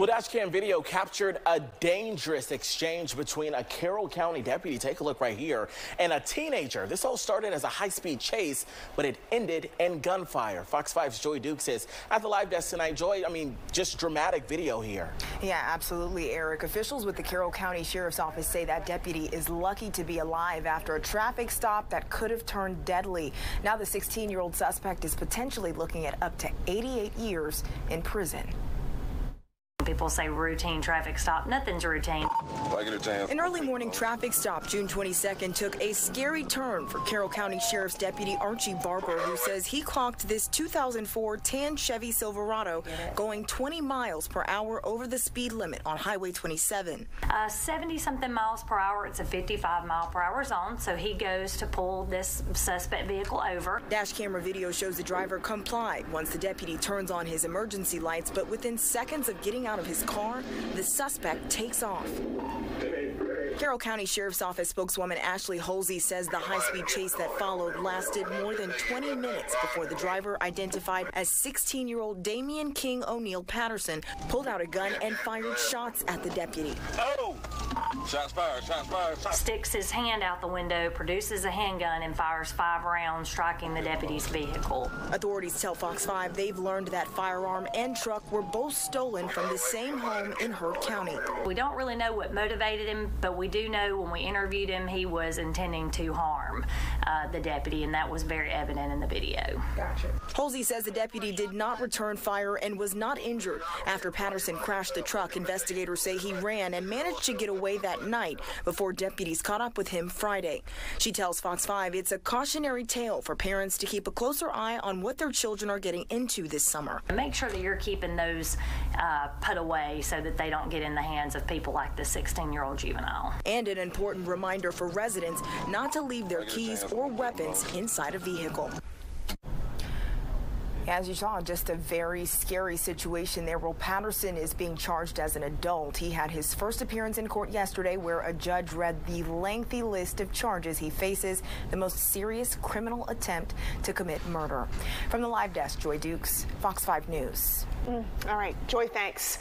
Well, dash cam video captured a dangerous exchange between a Carroll County deputy, take a look right here, and a teenager. This all started as a high-speed chase, but it ended in gunfire. Fox 5's Joy Duke says at the live desk tonight. Joy, just dramatic video here. Yeah, absolutely, Eric. Officials with the Carroll County Sheriff's Office say that deputy is lucky to be alive after a traffic stop that could have turned deadly. Now the 16-year-old suspect is potentially looking at up to 88 years in prison. People say routine traffic stop. Nothing's routine. An early morning traffic stop June 22nd took a scary turn for Carroll County Sheriff's Deputy Archie Barber, who says he clocked this 2004 tan Chevy Silverado going 20 miles per hour over the speed limit on Highway 27. 70-something miles per hour. It's a 55-mile-per-hour zone, so he goes to pull this suspect vehicle over. Dash camera video shows the driver complied once the deputy turns on his emergency lights, but within seconds of getting out of his car, the suspect takes off. Carroll County Sheriff's Office spokeswoman Ashley Holsey says the high-speed chase that followed lasted more than 20 minutes before the driver, identified as 16-year-old Damion King O'Neal Patterson, pulled out a gun and fired shots at the deputy. Oh! Shots fired, shots fired, shots. Sticks his hand out the window, produces a handgun, and fires 5 rounds, striking the deputy's vehicle. Authorities tell Fox 5 they've learned that firearm and truck were both stolen from the same home in Hurd County. We don't really know what motivated him, but we do know when we interviewed him, he was intending to harm the deputy, and that was very evident in the video. Gotcha. Holsey says the deputy did not return fire and was not injured. After Patterson crashed the truck, investigators say he ran and managed to get away that night before deputies caught up with him Friday. She tells Fox 5 it's a cautionary tale for parents to keep a closer eye on what their children are getting into this summer. Make sure that you're keeping those put away so that they don't get in the hands of people like the 16-year-old juvenile. And an important reminder for residents not to leave their keys or weapons inside a vehicle. As you saw, just a very scary situation there. Well, Patterson is being charged as an adult. He had his first appearance in court yesterday, where a judge read the lengthy list of charges he faces, the most serious criminal attempt to commit murder. From the live desk, Joy Dukes, Fox 5 News. All right, Joy, thanks.